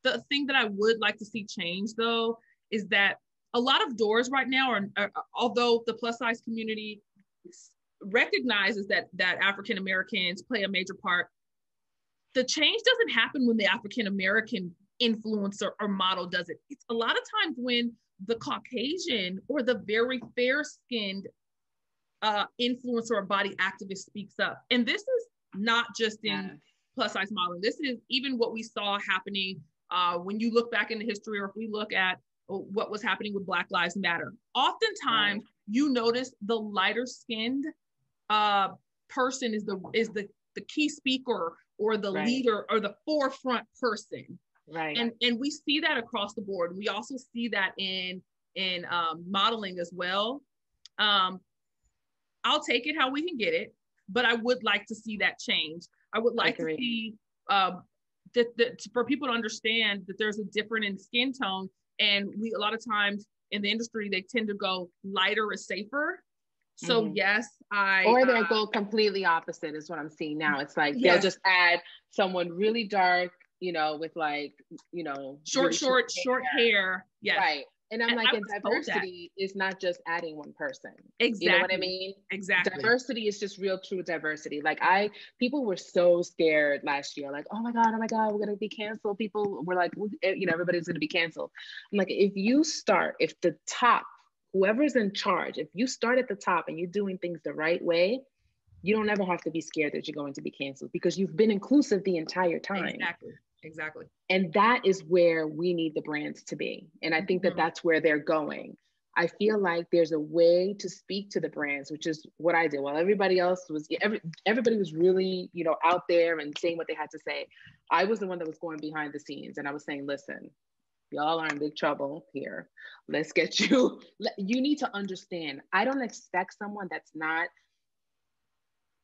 the thing that I would like to see change, though, is that a lot of doors right now, are, are, although the plus size community recognizes that, that African Americans play a major part, the change doesn't happen when the African American influencer or model does it. It's a lot of times when the Caucasian or the very fair-skinned uh, influencer or body activist speaks up. And this is not just in yeah. plus size modeling. This is even what we saw happening uh, when you look back into history, or if we look at what was happening with Black Lives Matter. Oftentimes, right. you notice the lighter-skinned uh, person is the is the, the key speaker or the right. leader or the forefront person. Right. And and we see that across the board. We also see that in in um, modeling as well. Um, I'll take it how we can get it, but I would like to see that change. I would like I to see um, that, that for people to understand that there's a difference in skin tone. And we, a lot of times in the industry, they tend to go lighter is safer. So mm-hmm. yes, I- Or they'll uh, go completely opposite is what I'm seeing now. It's like, yes. they'll just add someone really dark, you know, with like, you know, short, really short, short hair. Short hair. Yes. Right. And I'm and like, and diversity is not just adding one person. Exactly. You know what I mean? Exactly. Diversity is just real, true diversity. Like I, people were so scared last year. Like, oh my God, oh my God, we're going to be canceled. People were like, you know, everybody's going to be canceled. I'm like, if you start, if the top, whoever's in charge, if you start at the top and you're doing things the right way, you don't ever have to be scared that you're going to be canceled because you've been inclusive the entire time. Exactly. Exactly. And that is where we need the brands to be. And I think that that's where they're going. I feel like there's a way to speak to the brands, which is what I did. While everybody else was, every, everybody was really, you know, out there and saying what they had to say. I was the one that was going behind the scenes, and I was saying, listen, y'all are in big trouble here. Let's get you, you need to understand, I don't expect someone that's not,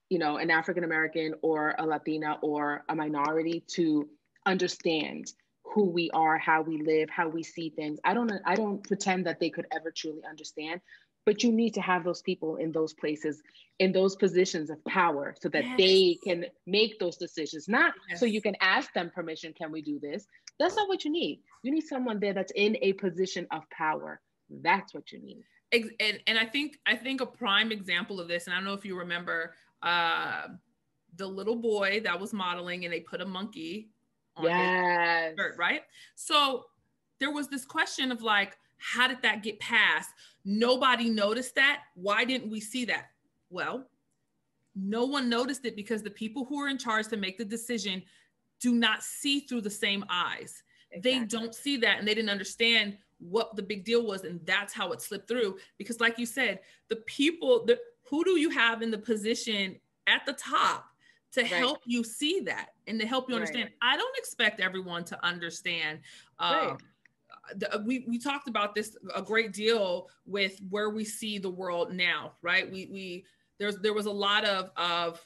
you know, an African-American or a Latina or a minority to understand who we are, how we live, how we see things. I don't, I don't pretend that they could ever truly understand, but you need to have those people in those places, in those positions of power, so that yes. they can make those decisions. Not yes. so you can ask them permission, can we do this? That's not what you need. You need someone there that's in a position of power. That's what you need. And, and I think I think a prime example of this, and I don't know if you remember uh, the little boy that was modeling and they put a monkey on yes. his shirt, right? So there was this question of like, how did that get passed? Nobody noticed that. Why didn't we see that? Well, no one noticed it because the people who are in charge to make the decision do not see through the same eyes. Exactly. They don't see that, and they didn't understand what the big deal was, and that's how it slipped through. Because like you said, the people, the, who do you have in the position at the top to right. help you see that and to help you understand? Right. I don't expect everyone to understand. Um, right. The, we, we talked about this a great deal with where we see the world now, right? We, we there's, there was a lot of, of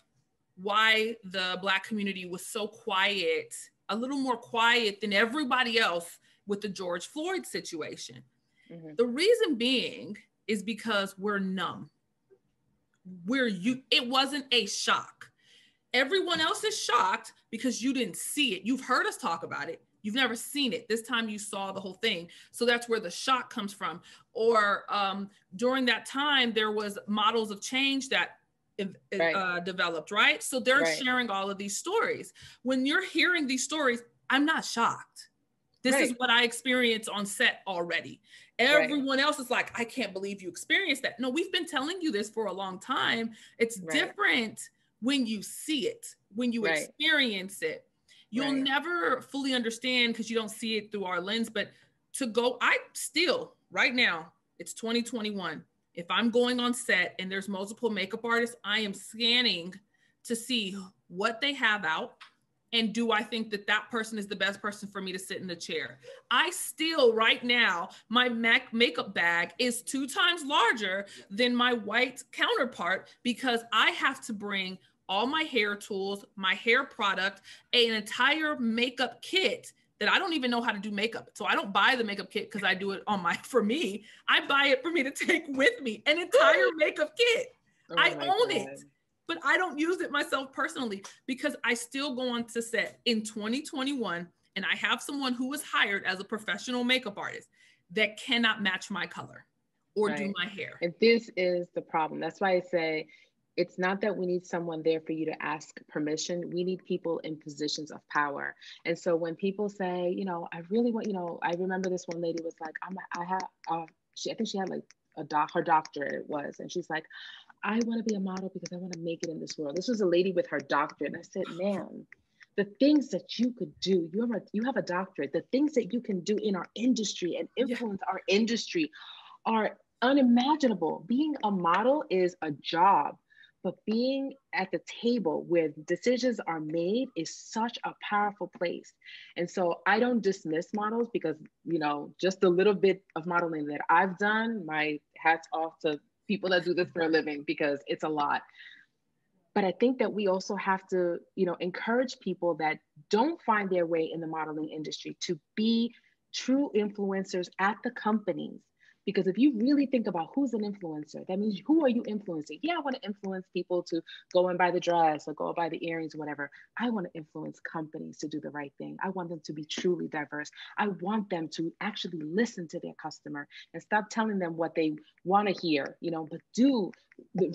why the Black community was so quiet, a little more quiet than everybody else with the George Floyd situation. Mm-hmm. The reason being is because we're numb. We're you, it wasn't a shock. Everyone else is shocked because you didn't see it. You've heard us talk about it. You've never seen it. This time you saw the whole thing. So that's where the shock comes from. Or um, during that time, there was models of change that uh, right. developed, right? So they're right. sharing all of these stories. When you're hearing these stories, I'm not shocked. This right. is what I experienced on set already. Everyone right. else is like, I can't believe you experienced that. No, we've been telling you this for a long time. It's right. different when you see it, when you right. experience it. You'll right. never fully understand because you don't see it through our lens. But to go, I still, right now, it's twenty twenty-one. If I'm going on set and there's multiple makeup artists, I am scanning to see what they have out. And do I think that that person is the best person for me to sit in the chair? I still, right now, my Mac makeup bag is two times larger than my white counterpart because I have to bring all my hair tools, my hair product, an entire makeup kit that I don't even know how to do makeup. So I don't buy the makeup kit because I do it on my, for me, I buy it for me to take with me, an entire makeup kit. Oh I own God. It, but I don't use it myself personally because I still go on to set in twenty twenty-one and I have someone who was hired as a professional makeup artist that cannot match my color or right. do my hair. And this is the problem. That's why I say, it's not that we need someone there for you to ask permission. We need people in positions of power. And so when people say, you know, I really want, you know, I remember this one lady was like, I'm, I have, uh, she, I think she had like a doc, her doctorate it was. And she's like, I want to be a model because I want to make it in this world. This was a lady with her doctorate. And I said, ma'am, the things that you could do, you have a, you have a doctorate, the things that you can do in our industry and influence yeah. our industry are unimaginable. Being a model is a job. But being at the table where decisions are made is such a powerful place. And so I don't dismiss models because, you know, just a little bit of modeling that I've done, my hat's off to people that do this for a living because it's a lot. But I think that we also have to, you know, encourage people that don't find their way in the modeling industry to be true influencers at the companies. Because if you really think about who's an influencer, that means who are you influencing? Yeah, I want to influence people to go and buy the dress or go and buy the earrings or whatever. I want to influence companies to do the right thing. I want them to be truly diverse. I want them to actually listen to their customer and stop telling them what they want to hear, you know, but do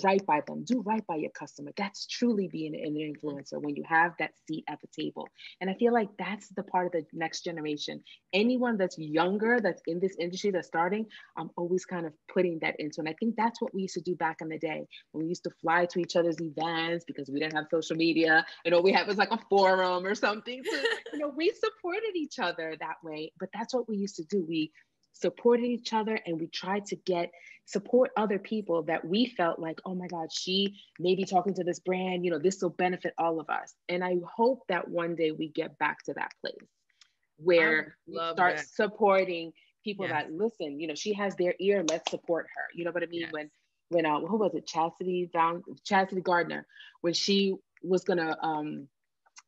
right by them, do right by your customer. That's truly being an influencer when you have that seat at the table. And I feel like that's the part of the next generation. Anyone that's younger, that's in this industry, that's starting, I'm always kind of putting that into, and I think that's what we used to do back in the day when we used to fly to each other's events because we didn't have social media and all we had was like a forum or something. So, you know, we supported each other that way, but that's what we used to do. We supported each other, and we tried to get support other people that we felt like, oh my God, she may be talking to this brand, you know, this will benefit all of us. And I hope that one day we get back to that place where we start that. supporting people yes. that listen, you know, she has their ear, let's support her. You know what I mean? Yes. When, when, uh, who was it? Chastity down, Chastity Gardner, when she was gonna, um,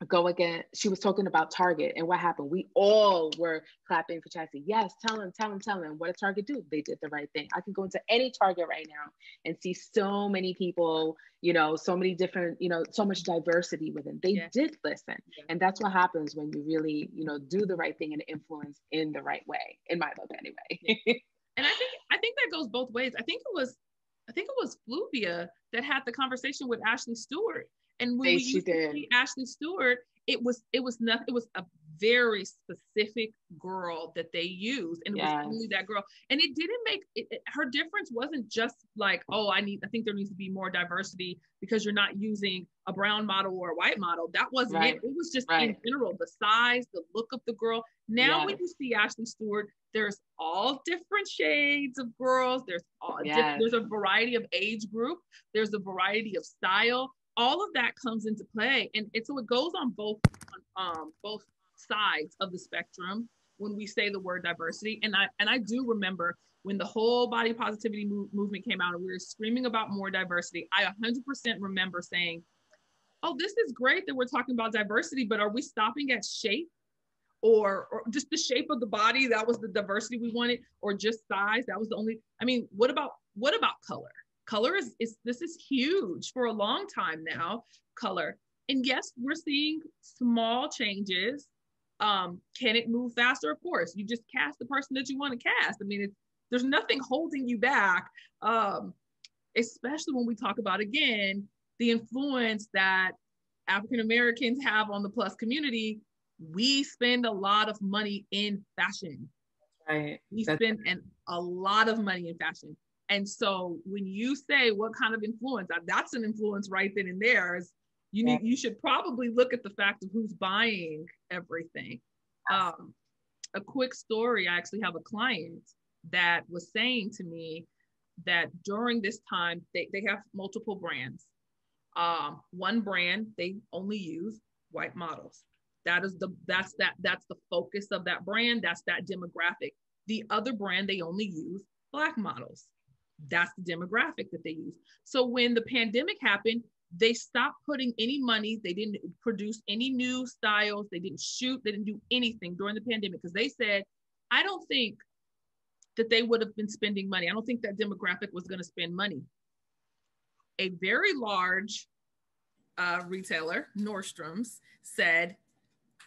go again, she was talking about Target, and what happened? We all were clapping for Chastity. Yes, tell him, tell him, tell him. What did Target do? They did the right thing. I can go into any Target right now and see so many people, you know, so many different, you know, so much diversity within. They yeah. did listen. Yeah. And that's what happens when you really, you know, do the right thing and influence in the right way, in my book anyway. And I think, I think that goes both ways. I think it was, I think it was Fluvia that had the conversation with Ashley Stewart. And when we used to see Ashley Stewart, it was it was nothing. It was a very specific girl that they used, and it yes. was only that girl. And it didn't make it, it, her difference wasn't just like, oh, I need. I think there needs to be more diversity because you're not using a brown model or a white model. That wasn't right. it. It was just right. in general the size, the look of the girl. Now yes. when you see Ashley Stewart, there's all different shades of girls. There's all yes. there's a variety of age group. There's a variety of style. All of that comes into play, and, and so it goes on both um, both sides of the spectrum when we say the word diversity. And I and I do remember when the whole body positivity move, movement came out, and we were screaming about more diversity. I one hundred percent remember saying, "Oh, this is great that we're talking about diversity, but are we stopping at shape, or, or just the shape of the body? That was the diversity we wanted, or just size? That was the only. I mean, what about what about color?" Color is, is, this is huge for a long time now, color. And yes, we're seeing small changes. Um, can it move faster? Of course, you just cast the person that you want to cast. I mean, it's, there's nothing holding you back, um, especially when we talk about, again, the influence that African-Americans have on the plus community. We spend a lot of money in fashion. Right. We That's spend an, a lot of money in fashion. And so when you say what kind of influence, that's an influence right then and there. Is you need, you should probably look at the fact of who's buying everything. Um, a quick story, I actually have a client that was saying to me that during this time, they, they have multiple brands. Um, one brand, they only use white models. That is the, that's that, that's the focus of that brand. That's that demographic. The other brand, they only use Black models. That's the demographic that they use. So when the pandemic happened, they stopped putting any money. They didn't produce any new styles. They didn't shoot. They didn't do anything during the pandemic because they said, I don't think that they would have been spending money. I don't think that demographic was going to spend money. A very large uh, retailer, Nordstrom's, said,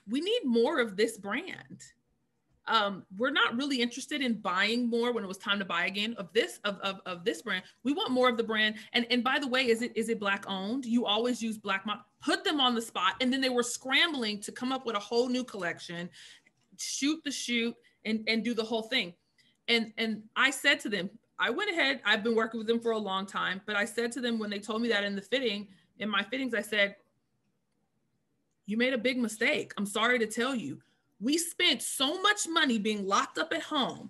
we need more of this brand. Um, we're not really interested in buying more when it was time to buy again of this, of, of, of this brand. We want more of the brand. And, and by the way, is it, is it Black owned? You always use Black, mo- put them on the spot. And then they were scrambling to come up with a whole new collection, shoot the shoot and, and do the whole thing. And, and I said to them, I went ahead, I've been working with them for a long time, but I said to them, when they told me that in the fitting, in my fittings, I said, you made a big mistake. I'm sorry to tell you. We spent so much money being locked up at home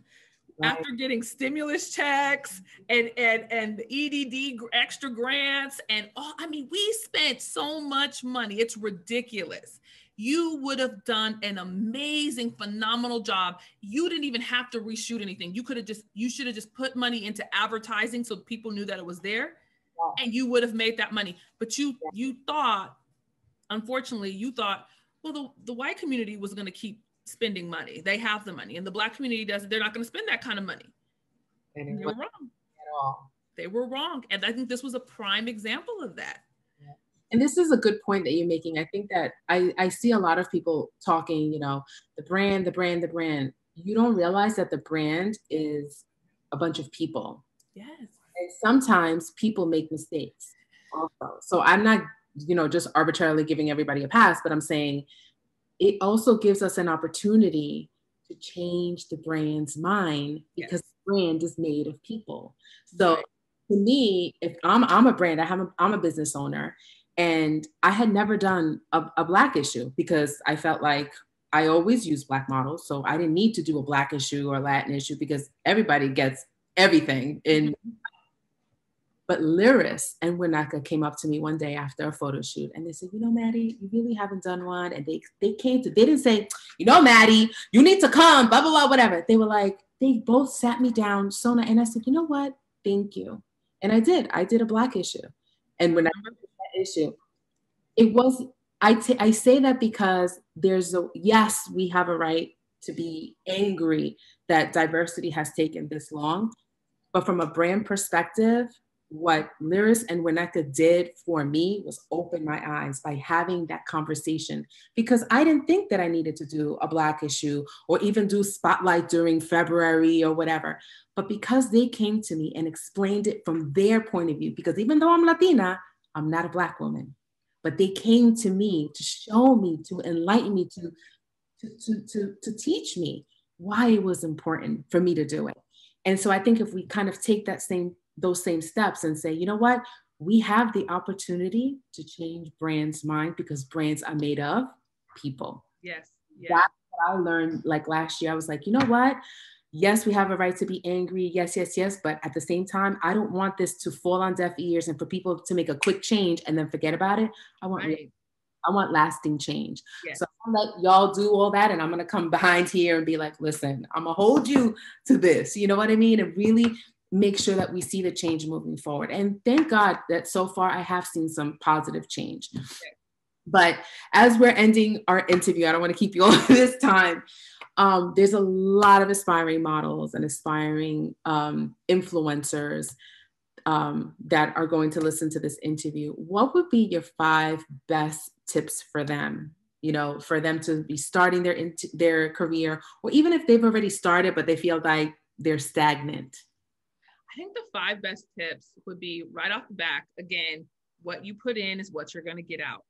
right. after getting stimulus checks and, and, and the E D D extra grants and all. I mean, we spent so much money. It's ridiculous. You would have done an amazing, phenomenal job. You didn't even have to reshoot anything. You could have just, you should have just put money into advertising so people knew that it was there wow. and you would have made that money. But you, yeah. you thought, unfortunately, you thought, well, the, the white community was going to keep spending money. They have the money, and the Black community doesn't. They're not going to spend that kind of money. They were wrong. At all. They were wrong. And I think this was a prime example of that. Yeah. And this is a good point that you're making. I think that I, I see a lot of people talking, you know, the brand, the brand, the brand. You don't realize that the brand is a bunch of people. Yes. And sometimes people make mistakes also. So I'm not you know, just arbitrarily giving everybody a pass, but I'm saying it also gives us an opportunity to change the brand's mind because yes. the brand is made of people. So right. to me, if I'm, I'm a brand, I have a, I'm a business owner, and I had never done a, a Black issue because I felt like I always use Black models, so I didn't need to do a Black issue or a Latin issue because everybody gets everything. And but Lyris and Wenneka came up to me one day after a photo shoot, and they said, "You know, Maddie, you really haven't done one." And they they came to, they didn't say, "You know, Maddie, you need to come," blah blah blah, whatever. They were like, they both sat me down, Sona, and I said, "You know what? Thank you." And I did. I did a Black issue, and when I did that issue, it was. I, t- I say that because there's a, yes, we have a right to be angry that diversity has taken this long, but from a brand perspective, what Lyris and Wenneka did for me was open my eyes by having that conversation, because I didn't think that I needed to do a Black issue or even do Spotlight during February or whatever, but because they came to me and explained it from their point of view, because even though I'm Latina, I'm not a Black woman. But they came to me to show me, to enlighten me, to, to, to, to, to teach me why it was important for me to do it. And so I think if we kind of take that same, those same steps and say, you know what, we have the opportunity to change brands' mind because brands are made of people. Yes. Yes. That's what I learned like last year. I was like, you know what? Yes, we have a right to be angry. Yes, yes, yes. But at the same time, I don't want this to fall on deaf ears and for people to make a quick change and then forget about it. I want, right. I want lasting change. Yes. So I'm gonna let y'all do all that, and I'm gonna come behind here and be like, listen, I'm gonna hold you to this. You know what I mean? And really make sure that we see the change moving forward. And thank God that so far I have seen some positive change. Okay. But as we're ending our interview, I don't want to keep you all this time. Um, there's a lot of aspiring models and aspiring um, influencers um, that are going to listen to this interview. What would be your five best tips for them? You know, for them to be starting their in- their career, or even if they've already started but they feel like they're stagnant. I think the five best tips would be right off the back. Again, what you put in is what you're going to get out.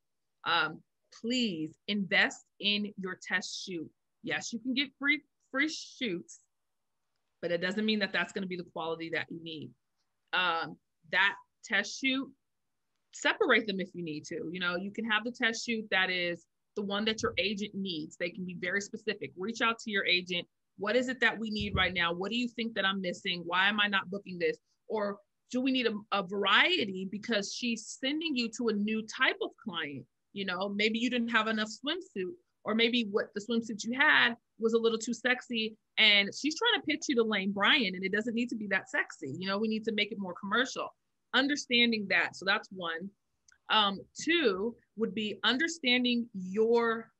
Um, please invest in your test shoot. Yes, you can get free, free shoots, but it doesn't mean that that's going to be the quality that you need. Um, that test shoot, separate them if you need to. You know, you can have the test shoot that is the one that your agent needs. They can be very specific. Reach out to your agent. What is it that we need right now? What do you think that I'm missing? Why am I not booking this? Or do we need a, a variety because she's sending you to a new type of client? You know, maybe you didn't have enough swimsuit, or maybe what the swimsuit you had was a little too sexy, and she's trying to pitch you to Lane Bryant, and it doesn't need to be that sexy. You know, we need to make it more commercial. Understanding that. So that's one. Um, two would be understanding your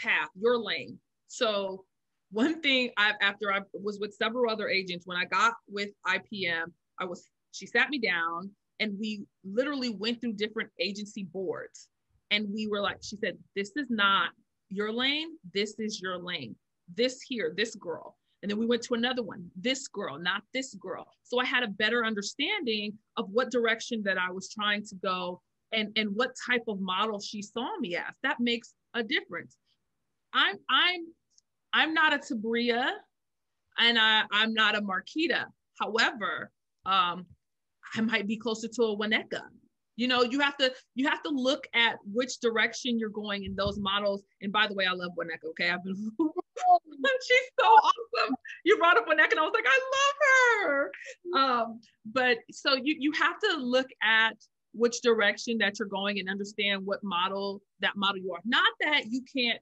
path, your lane. So one thing I've, after I was with several other agents, when I got with I P M, I was, she sat me down and we literally went through different agency boards. And we were like, she said, this is not your lane. This is your lane. This here, this girl. And then we went to another one, this girl, not this girl. So I had a better understanding of what direction that I was trying to go and, and what type of model she saw me as. That makes a difference. I'm, I'm, I'm not a Tabria, and I, I'm not a Marquita. However, um, I might be closer to a Wenneka. You know, you have to, you have to look at which direction you're going in those models. And by the way, I love Wenneka. Okay. I've been, she's so awesome. You brought up Wenneka and I was like, I love her. Um, but so you, you have to look at which direction that you're going and understand what model, that model you are. Not that you can't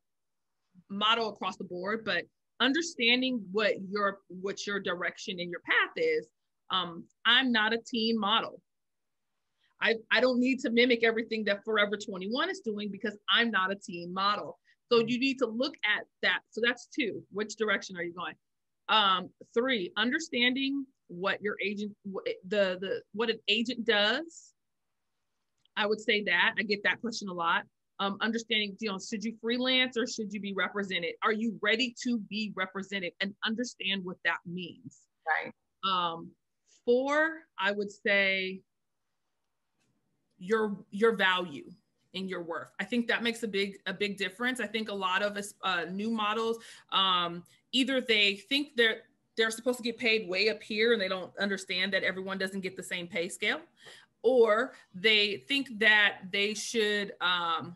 model across the board, but understanding what your, what your direction and your path is. Um, I'm not a teen model. I, I don't need to mimic everything that Forever twenty-one is doing because I'm not a teen model. So you need to look at that. So that's two. Which direction are you going? Um, three, understanding what your agent, the, the, what an agent does. I would say that. I get that question a lot. Um, understanding, you know, should you freelance or should you be represented? Are you ready to be represented, and understand what that means? Right. Um, four, I would say, your your value and your worth. I think that makes a big a big difference. I think a lot of us uh, new models, um, either they think they're they're supposed to get paid way up here and they don't understand that everyone doesn't get the same pay scale, or they think that they should um,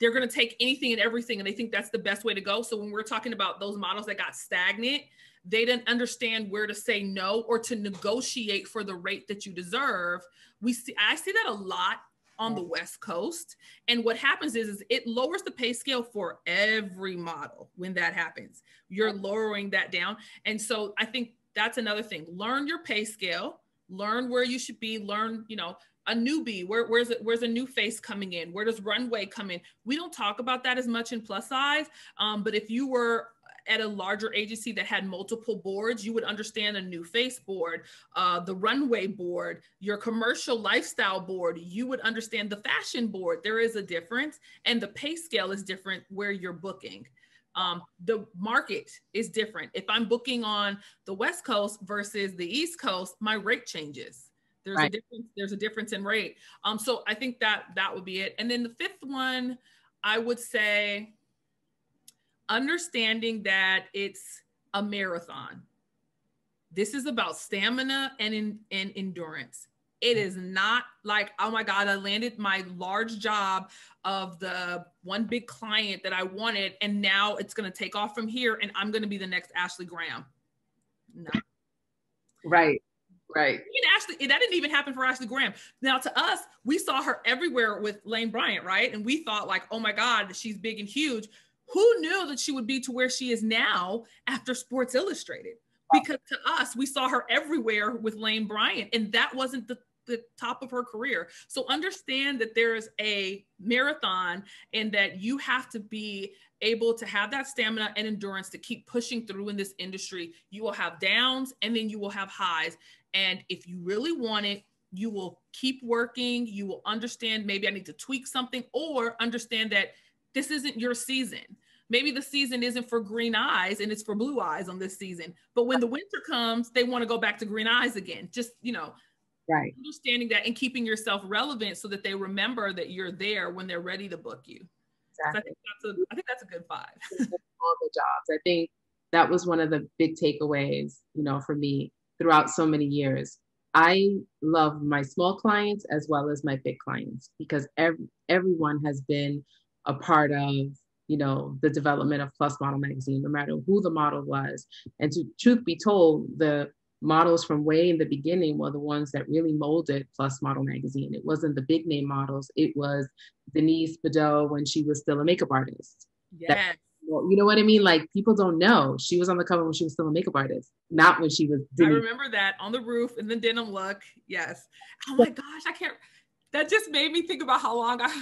they're going to take anything and everything, and they think that's the best way to go. So when we're talking about those models that got stagnant, they didn't understand where to say no or to negotiate for the rate that you deserve. We see, I see that a lot on the West Coast. And what happens is, is it lowers the pay scale for every model. When that happens, you're lowering that down. And so I think that's another thing. Learn your pay scale, learn where you should be, learn, you know, a newbie, where, where's, it, where's a new face coming in? Where does runway come in? We don't talk about that as much in plus size, um, but if you were at a larger agency that had multiple boards, you would understand a new face board, uh, the runway board, your commercial lifestyle board. You would understand the fashion board. There is a difference, and the pay scale is different where you're booking. Um, the market is different. If I'm booking on the West Coast versus the East Coast, my rate changes. There's right. a difference. There's a difference in rate. Um, so I think that that would be it. And then the fifth one, I would say, understanding that it's a marathon. This is about stamina and, in, and endurance. It is not like, oh my God, I landed my large job of the one big client that I wanted, and now it's going to take off from here, and I'm going to be the next Ashley Graham. No. Right. Right. Even Ashley, that didn't even happen for Ashley Graham. Now to us, we saw her everywhere with Lane Bryant, right? And we thought like, oh my God, she's big and huge. Who knew that she would be to where she is now after Sports Illustrated? Because to us, we saw her everywhere with Lane Bryant, and that wasn't the, the top of her career. So understand that there is a marathon, and that you have to be able to have that stamina and endurance to keep pushing through in this industry. You will have downs, and then you will have highs. And if you really want it, you will keep working. You will understand, maybe I need to tweak something, or understand that this isn't your season. Maybe the season isn't for green eyes and it's for blue eyes on this season. But when the winter comes, they want to go back to green eyes again. Just, you know, right. Understanding that and keeping yourself relevant so that they remember that you're there when they're ready to book you. Exactly. So I think that's a, I think that's a good vibe. All the jobs. I think that was one of the big takeaways, you know, for me throughout so many years. I love my small clients as well as my big clients, because every, everyone has been a part of, you know, the development of Plus Model Magazine, no matter who the model was. And to truth be told, the models from way in the beginning were the ones that really molded Plus Model Magazine. It wasn't the big name models. It was Denise Bidot when she was still a makeup artist. Yes. That, you know what I mean? Like, people don't know. She was on the cover when she was still a makeup artist, not when she was Denise. I remember that on the roof in the denim look. Yes. Oh my gosh, I can't. That just made me think about how long I've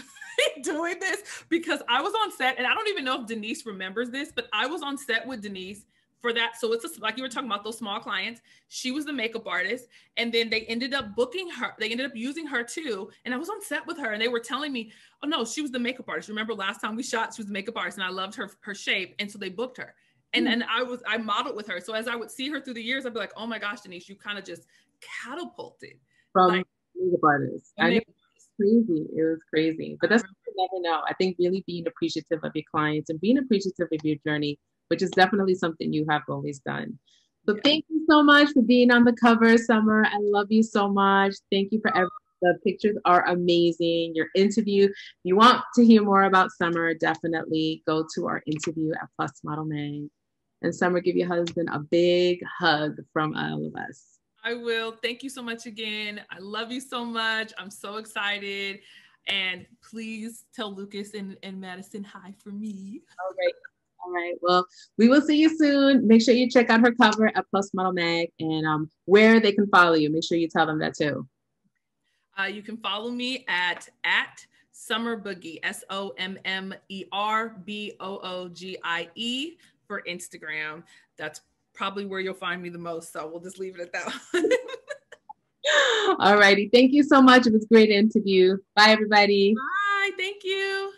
been doing this, because I was on set, and I don't even know if Denise remembers this, but I was on set with Denise for that. So it's a, like you were talking about those small clients. She was the makeup artist, and then they ended up booking her. They ended up using her too. And I was on set with her, and they were telling me, oh no, she was the makeup artist. Remember last time we shot, she was the makeup artist, and I loved her, her shape. And so they booked her. And then mm. I was, I modeled with her. So as I would see her through the years, I'd be like, oh my gosh, Denise, you kind of just catapulted. From like, makeup artist. I know. Crazy. It was crazy. But that's what you never know. I think really being appreciative of your clients and being appreciative of your journey, which is definitely something you have always done. So yeah. Thank you so much for being on the cover, Sommer. I love you so much. Thank you for everything. The pictures are amazing. Your interview. If you want to hear more about Sommer, definitely go to our interview at Plus Model Mag. And Sommer, give your husband a big hug from all of us. I will. Thank you so much again. I love you so much. I'm so excited. And please tell Lucas and, and Madison hi for me. All right. All right. Well, we will see you soon. Make sure you check out her cover at Plus Model Mag, and um, where they can follow you. Make sure you tell them that too. Uh, you can follow me at, at Sommer Boogie, S O M M E R B O O G I E for Instagram. That's probably where you'll find me the most. So we'll just leave it at that. All righty. Thank you so much. It was a great interview. Bye, everybody. Bye. Thank you.